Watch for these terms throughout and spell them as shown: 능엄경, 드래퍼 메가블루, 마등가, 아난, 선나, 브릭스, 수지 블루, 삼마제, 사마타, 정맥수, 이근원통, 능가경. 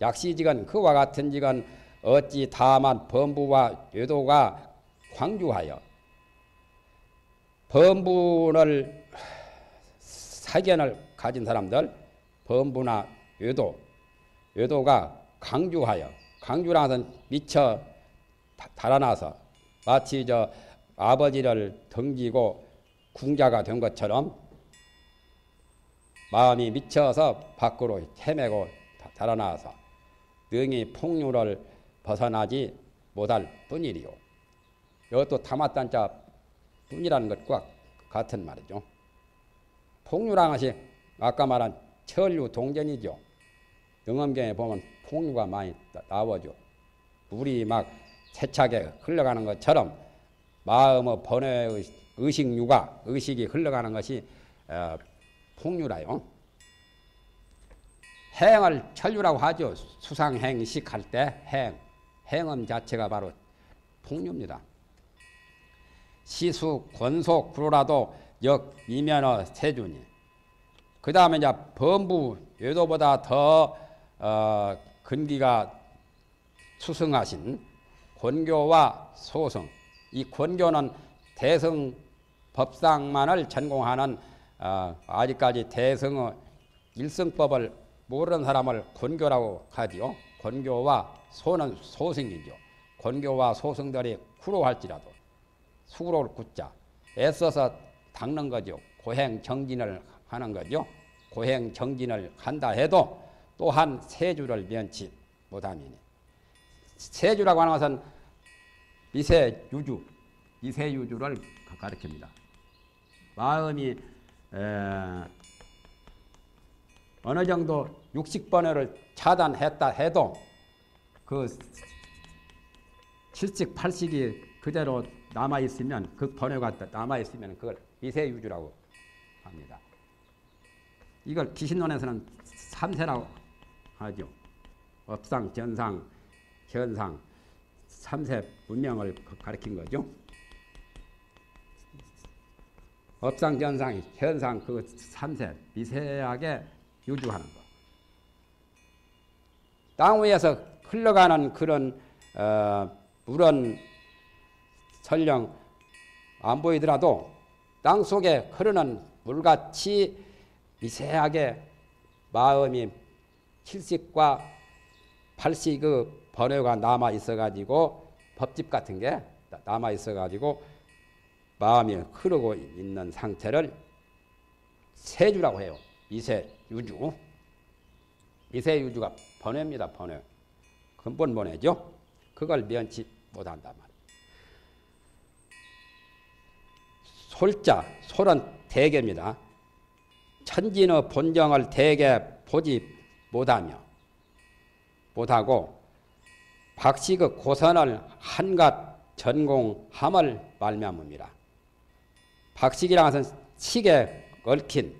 약시지건 그와 같은 지건 어찌 다만 범부와 외도가 광주하여 범부를 사견을 가진 사람들 범부나 외도가 강주하여 강주라는 것은 미처 달아나서 마치 저 아버지를 등지고 궁자가 된 것처럼 마음이 미쳐서 밖으로 헤매고 달아나서 능히 폭류를 벗어나지 못할 뿐이리요. 이것도 타마단자 뿐이라는 것과 같은 말이죠. 폭류라는 것이 아까 말한 천류 동전이죠. 영험경에 보면 폭류가 많이 나오죠. 물이 막 세차게 흘러가는 것처럼 마음의 번뇌의 의식류가 의식이 흘러가는 것이 폭류라요. 행을 천류라고 하죠. 수상행식 할 때 행음 자체가 바로 폭류입니다. 시수 권속 구로라도 역 이면어 세준이 그 다음에 이제 범부 외도보다 더 근기가 수승하신 권교와 소승. 이 권교는 대승 법상만을 전공하는 아직까지 대승의 일승법을 모르는 사람을 권교라고 하지요. 권교와 소는 소승이죠. 권교와 소승들이 구로할지라도 수로를 굳자 애써서 닦는 거죠. 고행정진을 하는 거죠. 고행정진을 한다 해도 또한 세주를 면치 못함이니 세주라고 하는 것은 미세유주, 미세유주를 가르칩니다. 마음이 어느 정도 육식번호를 차단했다 해도 그 7식, 8식이 그대로 남아있으면 그 번호가 남아있으면 그걸 미세유주라고 합니다. 이걸 기신론에서는 3세라고 하죠. 업상, 전상, 현상 3세 문명을 가리킨 거죠. 업상, 전상, 현상 그 3세 미세하게 유주하는 거. 땅 위에서 흘러가는 그런 물은 설령 안 보이더라도 땅 속에 흐르는 물같이 미세하게 마음이 7식과 8식 그 번뇌가 남아 있어가지고 법집 같은 게 남아 있어가지고 마음이 흐르고 있는 상태를 세주라고 해요. 미세유주. 미세유주가 번뇌입니다. 번뇌. 근본 번뇌죠. 그걸 면치 못한단 말이에요. 솔자, 솔은 대개입니다. 천진의 본정을 대개 보지 못하고 박식의 고선을 한갓 전공함을 말미암음이라. 박식이라는 것은 식에 얽힌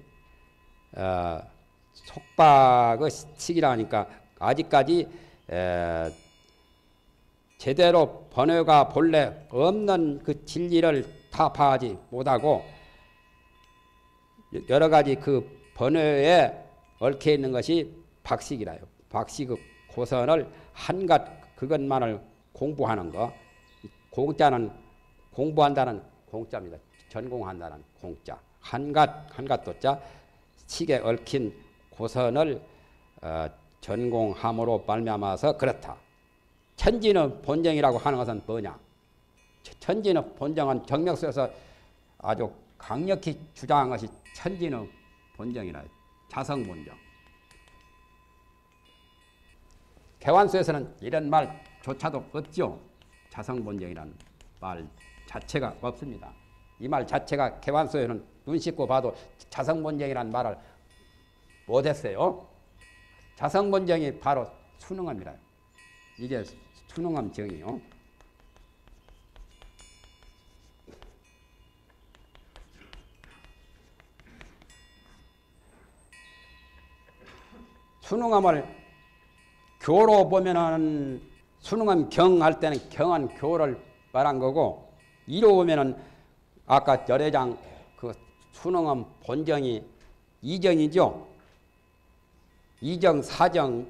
속박의 식이라 하니까 아직까지 제대로 번뇌가 본래 없는 그 진리를 타파하지 못하고 여러 가지 그 번뇌에 얽혀 있는 것이 박식이라요. 박식의 고선을 한갓 그것만을 공부하는 거. 공자는 공부한다는 공자입니다. 전공한다는 공자. 한갓 도자 식에 얽힌 고선을 전공함으로 말미암아서 그렇다. 천진의 본정이라고 하는 것은 뭐냐? 천진의 본정은 정력서에서 아주 강력히 주장한 것이 천진의 본정이라 자성 본정. 개완수에서는 이런 말조차도 없죠. 자성본정이라는 말 자체가 없습니다. 이 말 자체가 개완수에는 눈 씻고 봐도 자성본정이라는 말을 못했어요. 자성본정이 바로 수능함이라. 이게 수능함 정이요. 수능함을 교로 보면은 수능은 경할 때는 경한 교를 말한 거고 이로 보면은 아까 열애장 그 수능은 본정이 이정이죠. 이정, 사정,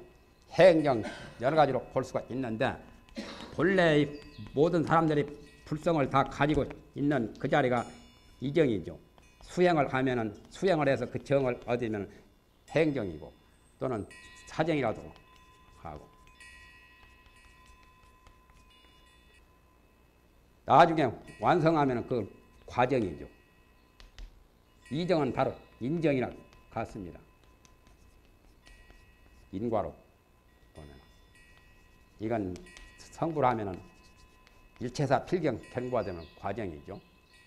행정 여러 가지로 볼 수가 있는데, 본래 모든 사람들이 불성을 다 가지고 있는 그 자리가 이정이죠. 수행을 하면은 수행을 해서 그 정을 얻으면 행정이고 또는 사정이라도 하고. 나중에 완성하면 그 과정이죠. 이정은 바로 인정이나 같습니다. 인과로 보면. 이건 성불 하면은 일체사 필경 경부가 되는 과정이죠.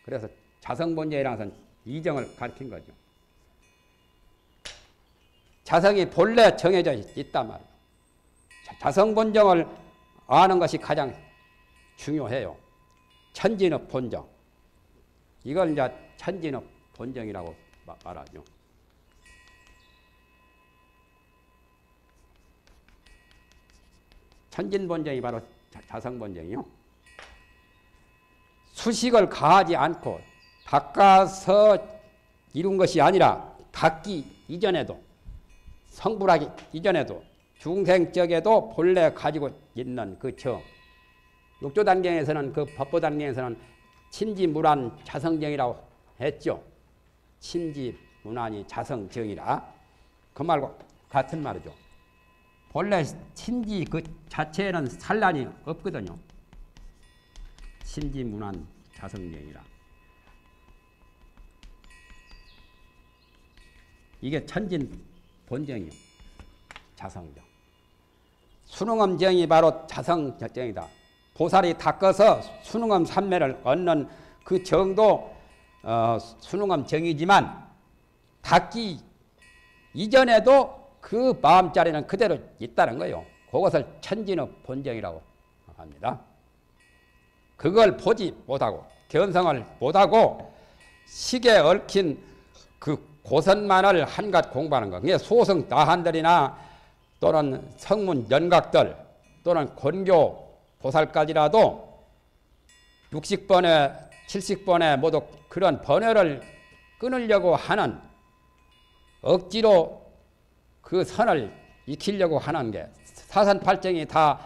그래서 자성본제라는 이정을 가르친 거죠. 자성이 본래 정해져 있단 말이에요. 자성본정을 아는 것이 가장 중요해요. 천진의 본정. 이걸 이제 천진의 본정이라고 말하죠. 천진본정이 바로 자성본정이요. 수식을 가하지 않고 바꿔서 이룬 것이 아니라 갖기 이전에도, 성불하기 이전에도, 중생적에도 본래 가지고 있는 그 정. 육조 단경에서는, 그 법보 단경에서는 침지무란 자성정이라고 했죠. 침지무난이 자성정이라. 그 말과 같은 말이죠. 본래 침지 그 자체에는 산란이 없거든요. 침지무난 자성정이라. 이게 천진 본정이요. 자성정. 수능엄정이 바로 자성정이다. 보살이 닦아서 수능엄 삼매를 얻는 그 정도 수능엄정이지만, 닦기 이전에도 그 마음자리는 그대로 있다는 거예요. 그것을 천진의 본정이라고 합니다. 그걸 보지 못하고 견성을 못하고 식에 얽힌 그 고선만을 한갓 공부하는 것. 그게 소승 다한들이나 또는 성문 연각들 또는 권교 보살까지라도 60번에 70번에 모두 그런 번뇌를 끊으려고 하는, 억지로 그 선을 익히려고 하는 게 사선팔정이 다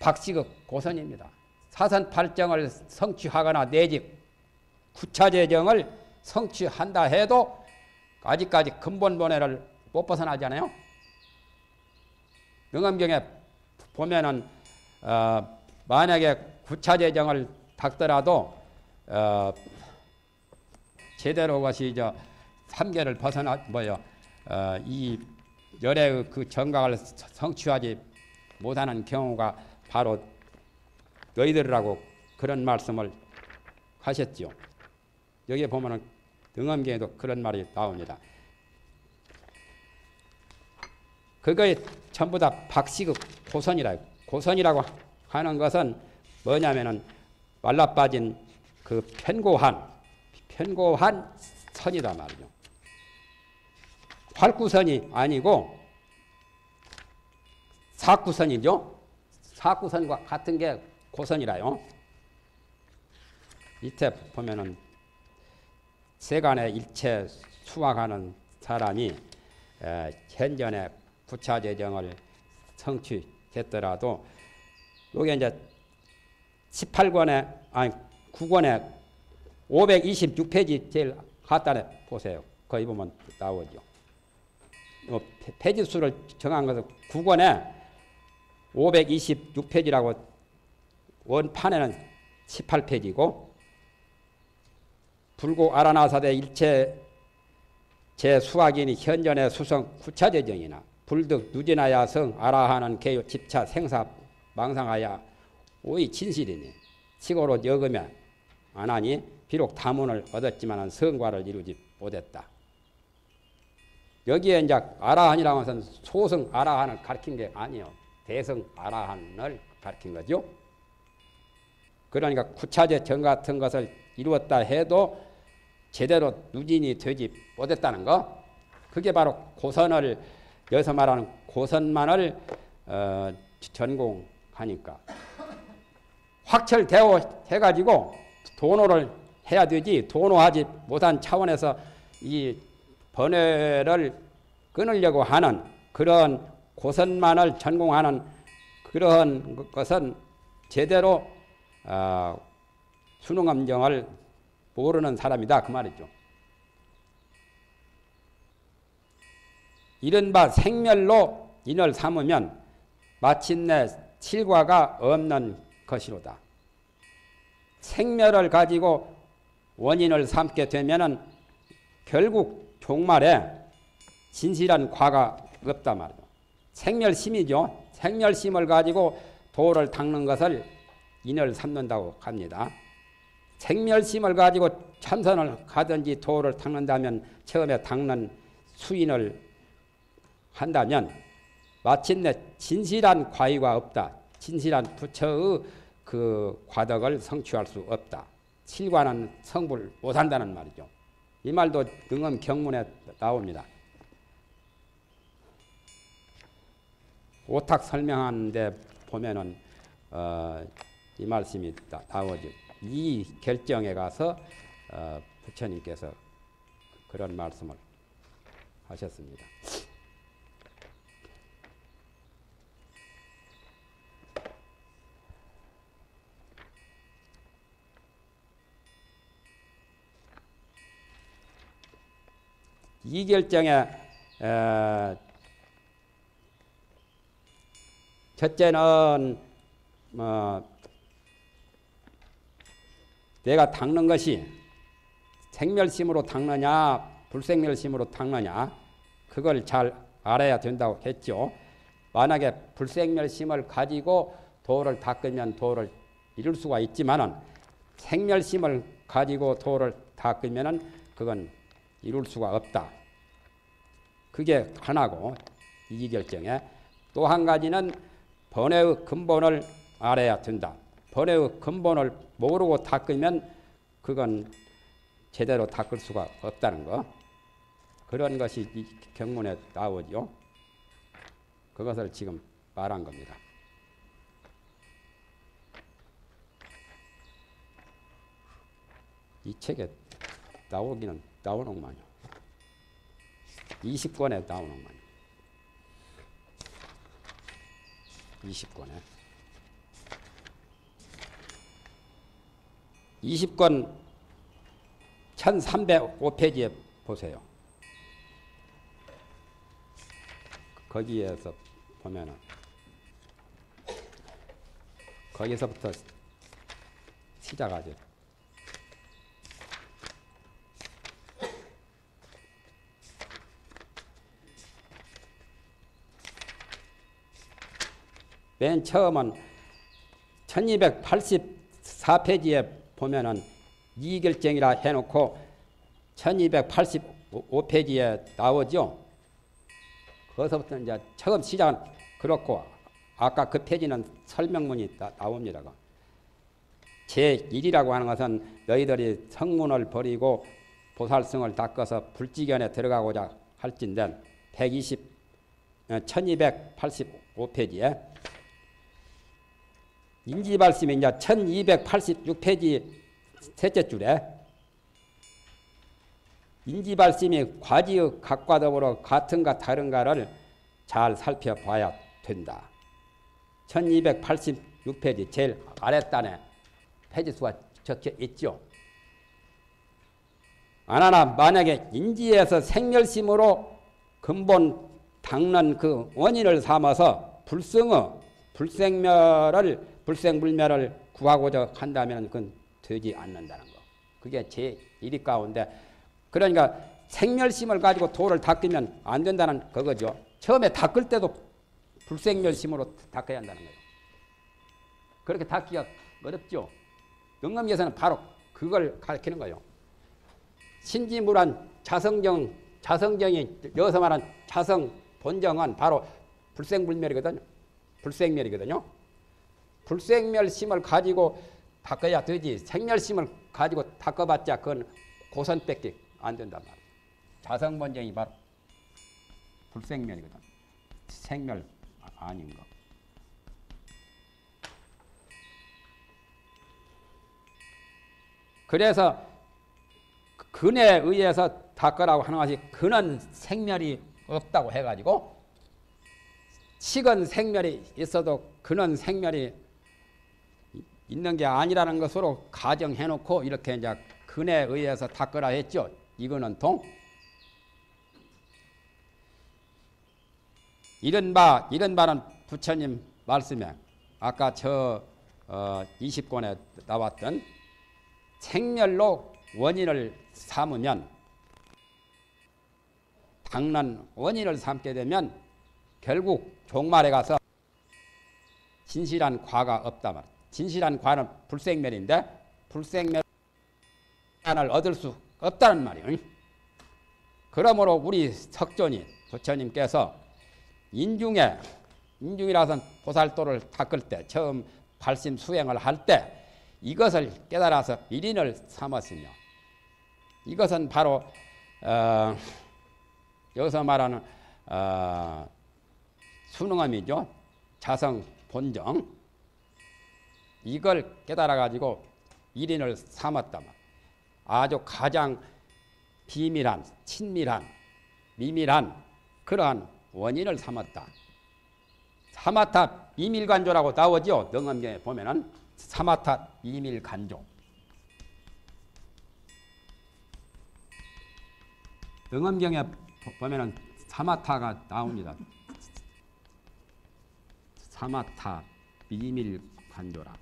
박식의 고선입니다. 사선팔정을 성취하거나 내지 구차재정을 성취한다 해도 아직까지 근본 번뇌를 못 벗어나잖아요. 명암경에 보면은 만약에 구차재정을 닦더라도 제대로 것이 저 삼계를 벗어나 이 열의 그 정각을 성취하지 못하는 경우가 바로 너희들이라고 그런 말씀을 하셨지요. 여기에 보면은 등엄경에도 그런 말이 나옵니다. 그거에 전부 다 박식의 고선이라고. 고선이라고 하는 것은 뭐냐면은 말라 빠진 그 편고한 선이다 말이죠. 활구선이 아니고 사구선이죠. 사구선과 같은 게 고선이라요. 밑에 보면은 세간의 일체 수학하는 사람이 현전에 구차재정을 성취했더라도, 요게 이제 9권에 526페이지 제일 하단에 보세요. 거기 보면 나오죠. 페이지 수를 정한 것은 9권에 526페이지라고 원판에는 18페이지고, 불고 아라나사대 일체 제 수학이니 현전의 수성 구차재정이나 불득 누지나야 성 아라하는 개요 집차 생사 망상하야 오이 진실이니 치고로 여금에 안하니 비록 다문을 얻었지만 성과를 이루지 못했다. 여기에 이제 아라한이라고 해서는 소승 아라한을 가르친 게 아니에요. 대승 아라한을 가르친 거죠. 그러니까 구차재정 같은 것을 이루었다 해도 제대로 누진이 되지 못했다는 거. 그게 바로 고선을, 여기서 말하는 고선만을 전공하니까. 확철대오 해가지고 도노를 해야 되지, 도노하지 못한 차원에서 이 번뇌를 끊으려고 하는 그런 고선만을 전공하는 그러한 것은 제대로 수능엄정을 모르는 사람이다 그 말이죠. 이른바 생멸로 인을 삼으면 마침내 실과가 없는 것이로다. 생멸을 가지고 원인을 삼게 되면은 결국 종말에 진실한 과가 없다 말이죠. 생멸심이죠. 생멸심을 가지고 도를 닦는 것을 인을 삼는다고 합니다. 생멸심을 가지고 참선을 하든지 도를 닦는다면 처음에 닦는 수인을 한다면 마침내 진실한 과의가 없다. 진실한 부처의 그 과덕을 성취할 수 없다. 실과는 성불 못한다는 말이죠. 이 말도 능엄 경문에 나옵니다. 오탁 설명하는데 보면은 이 말씀이 나오죠. 이 결정에 가서 부처님께서 그런 말씀을 하셨습니다. 이 결정에 첫째는 내가 닦는 것이 생멸심으로 닦느냐 불생멸심으로 닦느냐 그걸 잘 알아야 된다고 했죠. 만약에 불생멸심을 가지고 도를 닦으면 도를 이룰 수가 있지만은 생멸심을 가지고 도를 닦으면은 그건 이룰 수가 없다. 그게 하나고 이 결정에 또 한 가지는 번뇌의 근본을 알아야 된다. 번뇌의 근본을 모르고 닦으면 그건 제대로 닦을 수가 없다는 거. 그런 것이 이 경문에 나오죠. 그것을 지금 말한 겁니다. 이 책에 나오기는 나오는구만요. 20권에 나오는구만요. 20권에. 20권 1305페이지에 보세요. 거기에서 보면은 거기서부터 시작하죠. 맨 처음은 1284페이지에 보면은 이의결정이라 해놓고 1285페이지에 나오죠. 거기서부터 이제 처음 시작은 그렇고 아까 그 페이지는 설명문이 나옵니다. 제1이라고 하는 것은 너희들이 성문을 버리고 보살승을 닦아서 불지견에 들어가고자 할진된 1285페이지에 인지발심이 이제 1286페이지 셋째 줄에 인지발심이 과지의 각과 더불어 같은가 다른가를 잘 살펴봐야 된다. 1286페이지 제일 아랫단에 페이지수가 적혀 있죠. 아나나 만약에 인지에서 생멸심으로 근본 닦는 그 원인을 삼아서 불승의 불생멸을 불생불멸을 구하고자 한다면 그건 되지 않는다는 거. 그게 제1위 가운데 그러니까 생멸심을 가지고 도를 닦으면 안 된다는 그거죠. 처음에 닦을 때도 불생멸심으로 닦아야 한다는 거예요. 그렇게 닦기가 어렵죠. 능엄에서는 바로 그걸 가르치는 거예요. 신지무란 자성정, 자성정이 여기서 말한 자성 본정은 바로 불생불멸이거든요. 불생멸이거든요. 불생멸심을 가지고 닦아야 되지 생멸심을 가지고 닦아봤자 그건 고선밖에 안 된단 말이에요. 자성본정이 바로 불생멸이거든. 생멸 아닌 거. 그래서 근에 의해서 닦으라고 하는 것이 근은 생멸이 없다고 해가지고 식은 생멸이 있어도 근원 생멸이 있는 게 아니라는 것으로 가정해놓고 이렇게 이제 근에 의해서 닦으라 했죠. 이근원통. 이른바는 부처님 말씀에 아까 저 20권에 나왔던 생멸로 원인을 삼으면 닦는 원인을 삼게 되면 결국 종말에 가서 진실한 과가 없다 말이야. 진실한 과는 불생멸인데 불생멸을 얻을 수 없다는 말이에요. 그러므로 우리 석존이 부처님께서 인중이라서는 보살도를 닦을 때 처음 발심 수행을 할 때 이것을 깨달아서 일인을 삼았으며 이것은 바로 여기서 말하는 순응엄이죠. 자성 본정. 이걸 깨달아가지고 일인을 삼았다. 아주 가장 비밀한, 친밀한, 미밀한 그러한 원인을 삼았다. 사마타 비밀간조라고 나오죠. 능엄경에 보면은 사마타 비밀간조. 능엄경에 보면은 사마타가 나옵니다. 사마타 비밀간조라.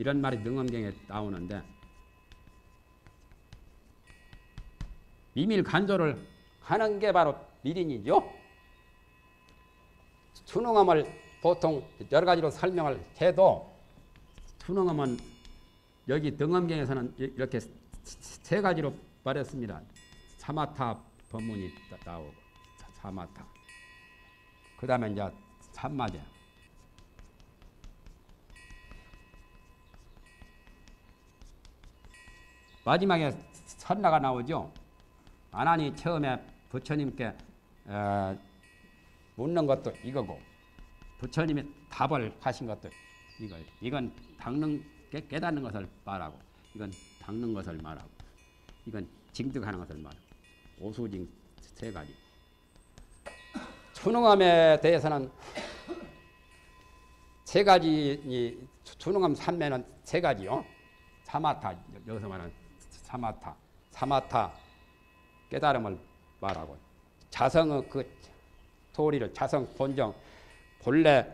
이런 말이 능엄경에 나오는데 비밀간조를 하는 게 바로 일인이죠. 순응엄을 보통 여러 가지로 설명을 해도 순응엄은 여기 능엄경에서는 이렇게 세 가지로 말했습니다. 사마타 법문이 나오고 사마타. 그 다음에 이제 삼마제. 마지막에 선나가 나오죠. 아난이 처음에 부처님께 묻는 것도 이거고 부처님이 답을 하신 것도 이거. 이건 깨닫는 것을 말하고 이건 닦는 것을 말하고 이건 징득하는 것을 말하고 오수징 세 가지. 순응엄에 대해서는 세 가지. 순응엄 삼매는 세 가지요. 사마타 여기서 말하는 사마타 깨달음을 말하고 자성의 그 도리를 자성 본정 본래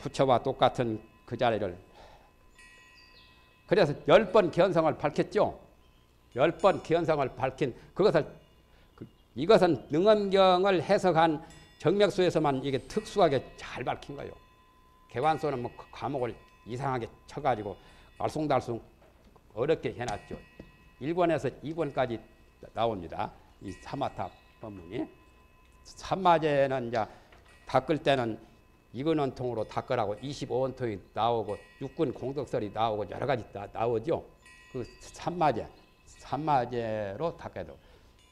부처와 똑같은 그 자리를 그래서 10번 견성을 밝혔죠. 10번 견성을 밝힌 그것을 이것은 능엄경을 해석한 정맥수에서만 이게 특수하게 잘 밝힌 거예요. 개관수는 뭐 과목을 이상하게 쳐가지고 알쏭달쏭 어렵게 해놨죠. 1권에서 2권까지 나옵니다. 이 사마타 법문이. 삼마제는 이제 닦을 때는 이근원통으로 닦으라고 25원통이 나오고 육군 공덕설이 나오고 여러 가지 나오죠. 그 삼마제로 닦아야 되고.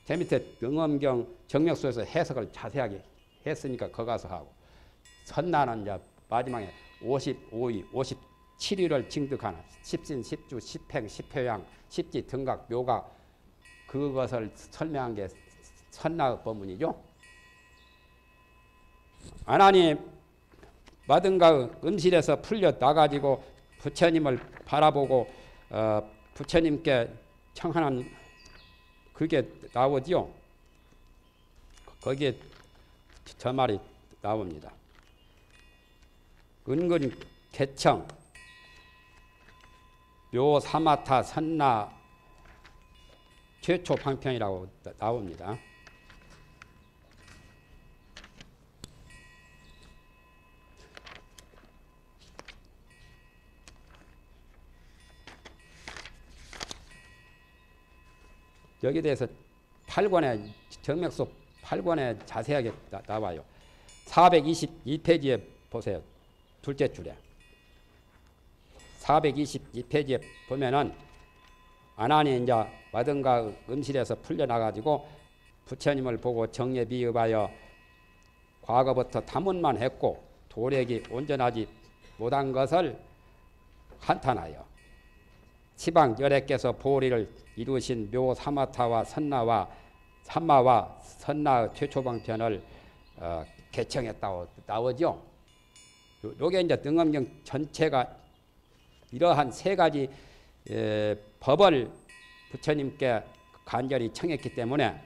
제 밑에 능엄경 정맥수에서 해석을 자세하게 했으니까 거 가서 하고. 선나는 이제 마지막에 55위, 57위를 징득하는 십신, 십주, 십행, 십회양, 십지, 등각, 묘각 그것을 설명한 게 선나의 법문이죠. 아난이 마등가의 음실에서 풀려 나가지고 부처님을 바라보고 부처님께 청하는 그게 나오지요. 거기에 저 말이 나옵니다. 은근 개청 묘 사마타 선나 최초 방편이라고 나옵니다. 여기에 대해서 8권에 정맥수 8권에 자세하게 나와요. 422페이지에 보세요. 둘째 줄에 422페이지에 보면은 아난이 이제 마등가 음실에서 풀려나가지고 부처님을 보고 정에 비읍하여 과거부터 탐문만 했고 도력이 온전하지 못한 것을 한탄하여 지방 열애께서 보리를 이루신 묘 사마타와 선나와 삼마와 선나의 최초방편을 개청했다고 나오죠. 요게 이제 등엄경 전체가 이러한 세 가지 법을 부처님께 간절히 청했기 때문에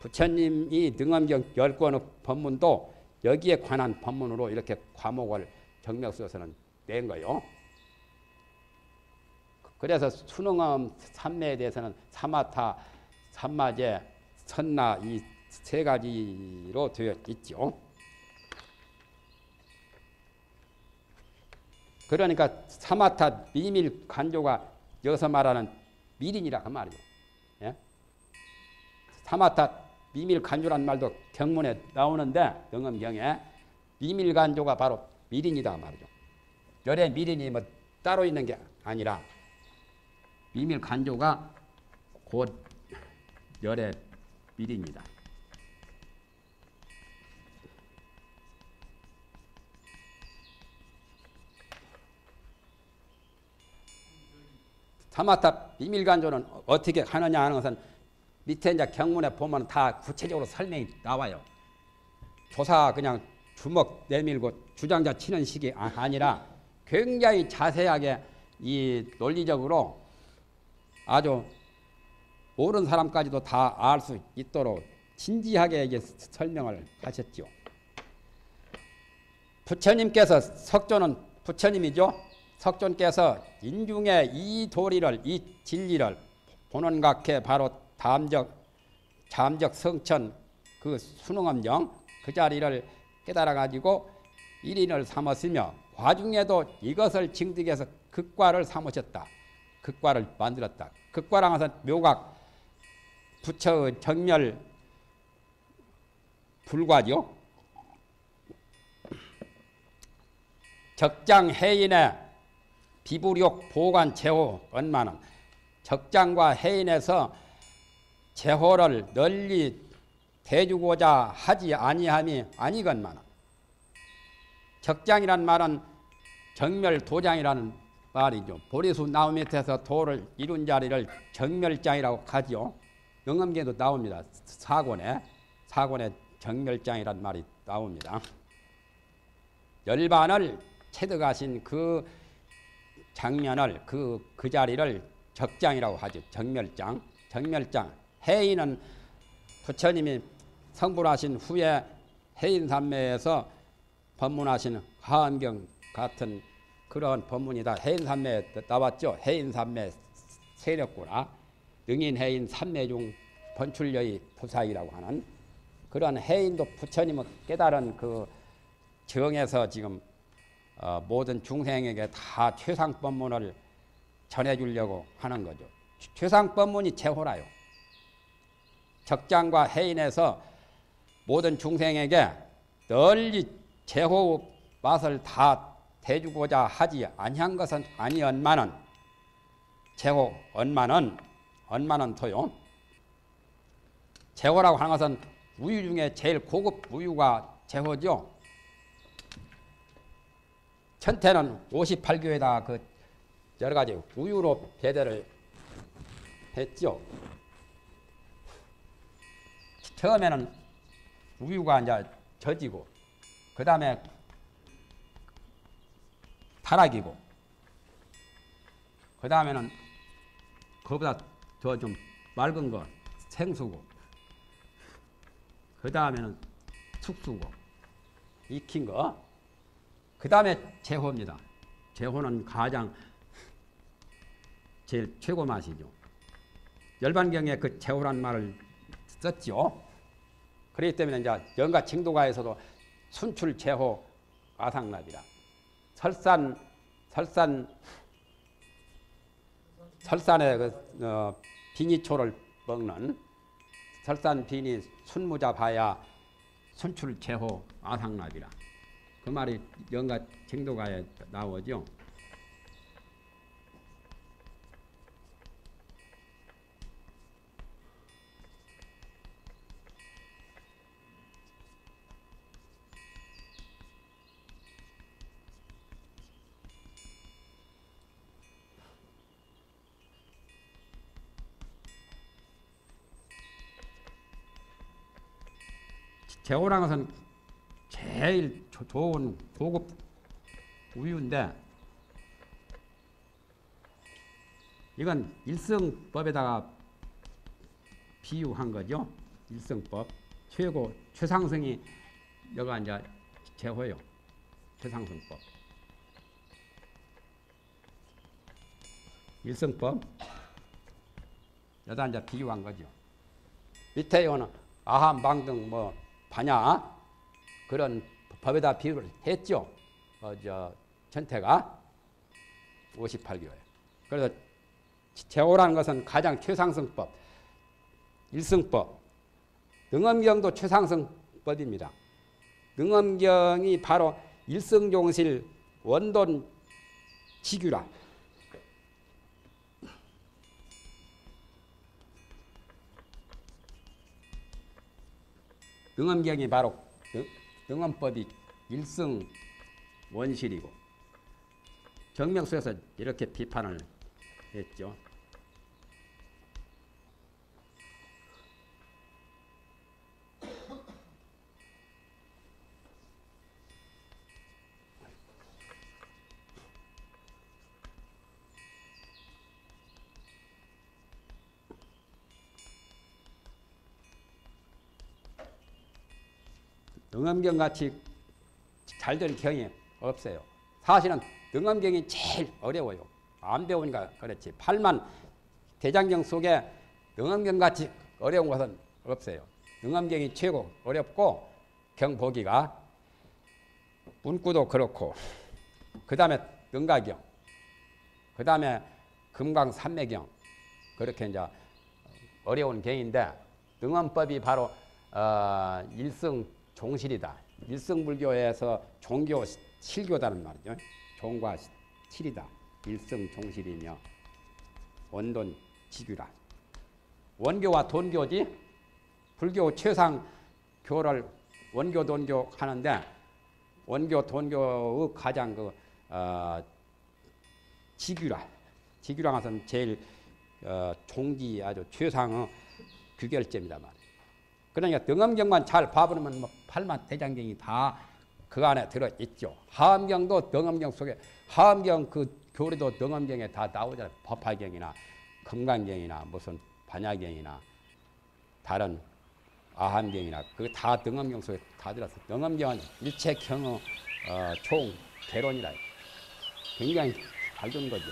부처님이 등엄경 10권의 법문도 여기에 관한 법문으로 이렇게 과목을 정맥수에서는 낸 거예요. 그래서 수능엄 삼매에 대해서는 사마타, 삼마제, 선나 이 세 가지로 되어 있죠. 그러니까 사마타 미밀 간조가 여기서 말하는 미린이라 그 말이에요. 예? 사마타 미밀 간조란 말도 경문에 나오는데 등엄경에 미밀 간조가 바로 미린이다 말이죠. 열의 미린이 뭐 따로 있는 게 아니라 미밀 간조가 곧 열의 미린이다. 사마타 미밀 간조는 어떻게 하느냐 하는 것은 밑에 이제 경문에 보면 다 구체적으로 설명이 나와요. 조사 그냥 주먹 내밀고 주장자 치는 식이 아니라 굉장히 자세하게 이 논리적으로 아주 모르는 사람까지도 다 알 수 있도록 진지하게 이제 설명을 하셨죠. 부처님께서 석조는 부처님이죠. 석존께서 인중의 이 도리를 이 진리를 본원각해 바로 잠적 성천 그 수능엄정 그 자리를 깨달아가지고 일인을 삼았으며 과중에도 이것을 징득해서 극과를 삼으셨다. 극과를 만들었다. 극과랑 하선 묘각 부처의 정멸 불과죠. 적장해인의 비불욕 보관 제호 언만은 적장과 해인에서 제호를 널리 대주고자 하지 아니함이 아니건만은 적장이란 말은 정멸도장이라는 말이죠. 보리수 나무 밑에서 도를 이룬 자리를 정멸장이라고 하죠. 등엄경에도 나옵니다. 사곤에 정멸장이란 말이 나옵니다. 열반을 체득하신 그 장면을 그 자리를 적장이라고 하죠. 정멸장. 해인은 부처님이 성불하신 후에 해인산매에서 법문하신 하엄경 같은 그런 법문이다. 해인산매에 나왔죠. 해인산매 세력구나. 능인해인 산매중 번출여의 부사이라고 하는 그런 해인도 부처님은 깨달은 그 정에서 지금 모든 중생에게 다 최상법문을 전해주려고 하는 거죠. 최상법문이 제호라요. 적장과 해인에서 모든 중생에게 널리 제호 맛을 다 대주고자 하지 아니한 것은 아니언만은 제호 언만은 토요. 제호라고 하는 것은 우유 중에 제일 고급 우유가 제호죠. 천태는 58교에다 그 여러 가지 우유로 배대를 했죠. 처음에는 우유가 이제 젖이고, 그 다음에 타락이고, 그 다음에는 그보다 더 좀 맑은 거 생수고, 그 다음에는 숙수고, 익힌 거. 그 다음에 제호입니다. 제호는 가장 제일 최고 맛이죠. 열반경에 그 제호란 말을 썼죠. 그렇기 때문에 이제 연가 칭도가에서도 순출 제호 아상납이라 설산의 그, 비니초를 먹는 설산 비니 순무자 봐야 순출 제호 아상납이라. 그 말이 연가 칭도가에 나오죠. 제호란 것은 제일 좋은 고급 우유인데 이건 일성법에다가 비유한 거죠. 일성법 최고 최상승이 여가 이제 제호요. 최상승법 일성법 여다 이제 비유한 거죠. 밑에 요는 아함 방등 뭐 반야 그런 법에다 비유를 했죠. 천태가 58교에. 그래서 제호라는 것은 가장 최상승법, 일승법, 능엄경도 최상승법입니다. 능엄경이 바로 일승종실 원돈 직유라. 능엄경이 바로 능엄법이 일승 원실이고 정명수에서 이렇게 비판을 했죠. 능엄경같이 잘될 경이 없어요. 사실은 능엄경이 제일 어려워요. 안 배우니까 그렇지. 8만 대장경 속에 능엄경같이 어려운 것은 없어요. 능엄경이 최고 어렵고 경보기가 문구도 그렇고 그 다음에 능가경 그 다음에 금강산매경 그렇게 이제 어려운 경인데 능엄법이 바로 일승 종실이다. 일승불교에서 종교 실교다는 말이죠. 종과 실이다. 일승종실이며 원돈지규라. 원교와 돈교지. 불교 최상교를 원교 돈교 하는데 원교 돈교의 가장 지규라. 지규라 것은 제일 종지 아주 최상의 규결제입니다 말이에요. 그러니까 능엄경만 잘 봐보면 뭐 팔만대장경이 다 그 안에 들어있죠. 하엄경도 능엄경 속에 하엄경 그 교리도 능엄경에 다 나오잖아요. 법화경이나 금강경이나 무슨 반야경이나 다른 아함경이나 그게 다 능엄경 속에 다 들어서 능엄경은 일체경의 총개론이라 굉장히 밝은 거죠.